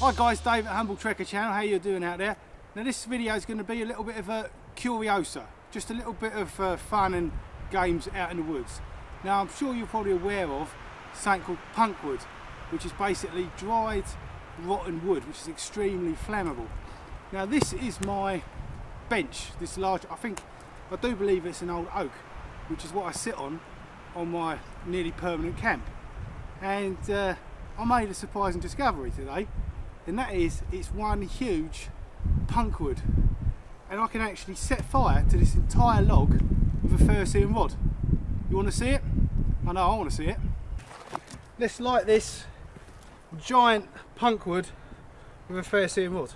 Hi guys, Dave at Humble Trekker Channel, how you doing out there? Now this video is going to be a little bit of a curiosa, just a little bit of fun and games out in the woods. Now I'm sure you're probably aware of something called punk wood, which is basically dried rotten wood, which is extremely flammable. Now this is my bench, this large, I do believe it's an old oak, which is what I sit on my nearly permanent camp. And I made a surprising discovery today, and that is it's one huge punk wood, and I can actually set fire to this entire log with a ferrocerium rod. You want to see it? I know I want to see it. Let's light this giant punk wood with a ferrocerium rod.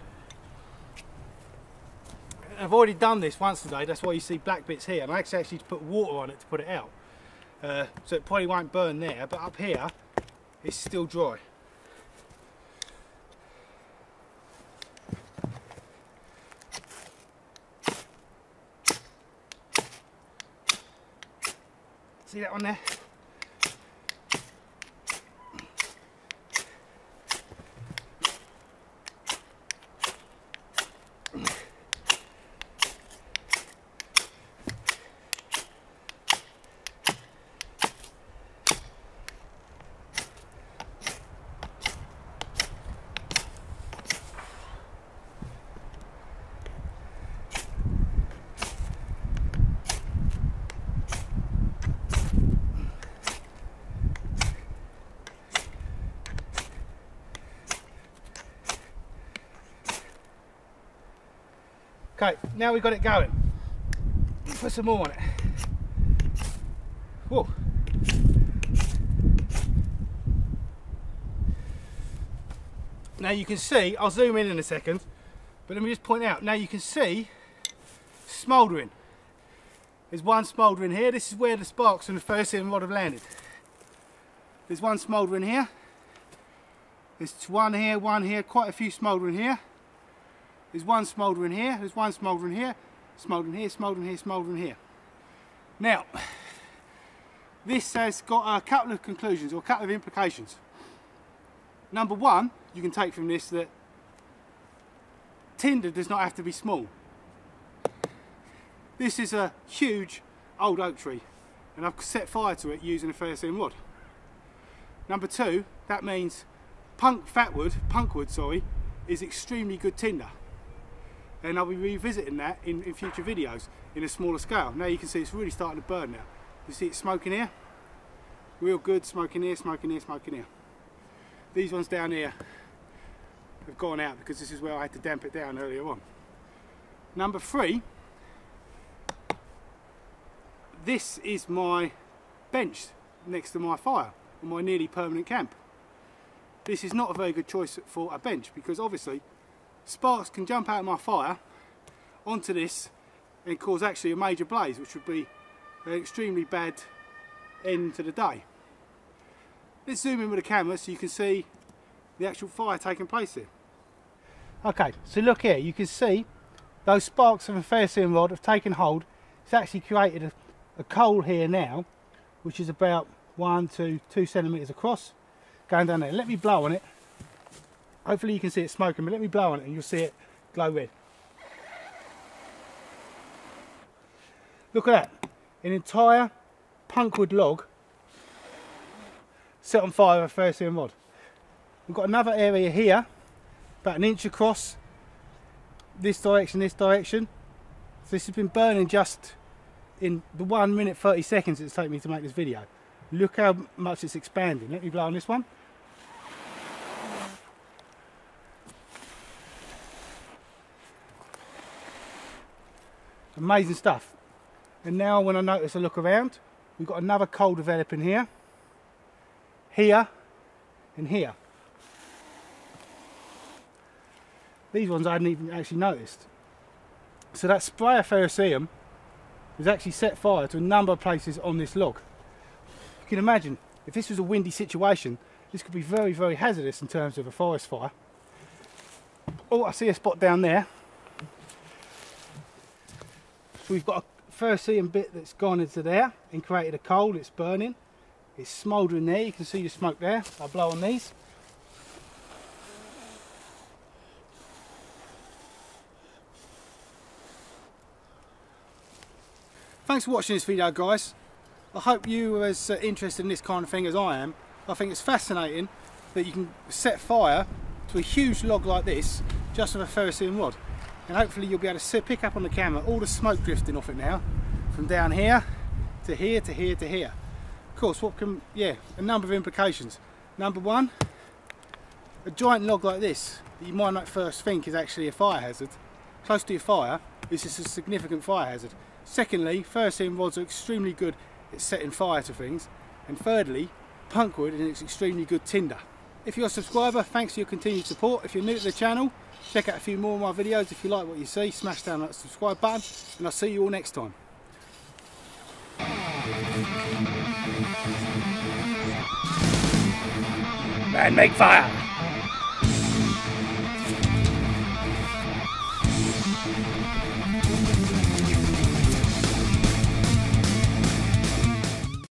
I've already done this once today, that's why you see black bits here, and I actually put water on it to put it out, so it probably won't burn there, but up here it's still dry. See that one there? Okay, now we've got it going. Put some more on it. Whoa. Now you can see, I'll zoom in a second, but let me just point out, now you can see smouldering. There's one smouldering here, this is where the sparks from the ferrocerium rod have landed. There's one smouldering here, there's one here, quite a few smouldering here. There's one smouldering here, there's one smouldering here, smouldering here, smouldering here, smouldering here. Now, this has got a couple of conclusions, or a couple of implications. Number one, you can take from this that tinder does not have to be small. This is a huge old oak tree, and I've set fire to it using a ferrocerium rod. Number two, that means punk wood, is extremely good tinder. And I'll be revisiting that in future videos in a smaller scale. Now you can see it's really starting to burn now. You see it's smoking here? Real good, smoking here, smoking here, smoking here. These ones down here have gone out because this is where I had to damp it down earlier on. Number three, this is my bench next to my fire, on my nearly permanent camp. This is not a very good choice for a bench because obviously sparks can jump out of my fire onto this and cause actually a major blaze, which would be an extremely bad end to the day. Let's zoom in with the camera so you can see the actual fire taking place here. Okay, so look here, you can see those sparks from a ferrocerium rod have taken hold. It's actually created a coal here now, which is about 1 to 2 centimetres across, going down there. Let me blow on it. Hopefully you can see it smoking, but let me blow on it and you'll see it glow red. Look at that, an entire punkwood log set on fire with a ferrocerium rod. We've got another area here, about 1 inch across, this direction, this direction. So this has been burning just in the 1 minute 30 seconds it's taken me to make this video. Look how much it's expanding. Let me blow on this one. Amazing stuff. And now when I notice a look around, we've got another coal developing here, here and here. These ones I hadn't even actually noticed. So that spray of ferrocerium has actually set fire to a number of places on this log. You can imagine if this was a windy situation, this could be very, very hazardous in terms of a forest fire. Oh, I see a spot down there. So we've got a ferrocerium bit that's gone into there and created a coal, it's burning, it's smouldering there, you can see the smoke there. I'll blow on these. Thanks for watching this video, guys. I hope you were as interested in this kind of thing as I am. I think it's fascinating that you can set fire to a huge log like this just with a ferrocerium rod, and hopefully you'll be able to pick up on the camera all the smoke drifting off it now, from down here to here to here to here. Of course, what can, yeah, a number of implications. Number one, a giant log like this that you might not first think is actually a fire hazard, close to your fire, this is a significant fire hazard. Secondly, ferrocerium rods are extremely good at setting fire to things. And thirdly, punk wood and it's extremely good tinder. If you're a subscriber, thanks for your continued support. If you're new to the channel, check out a few more of my videos. If you like what you see, smash down that subscribe button, and I'll see you all next time. And make fire!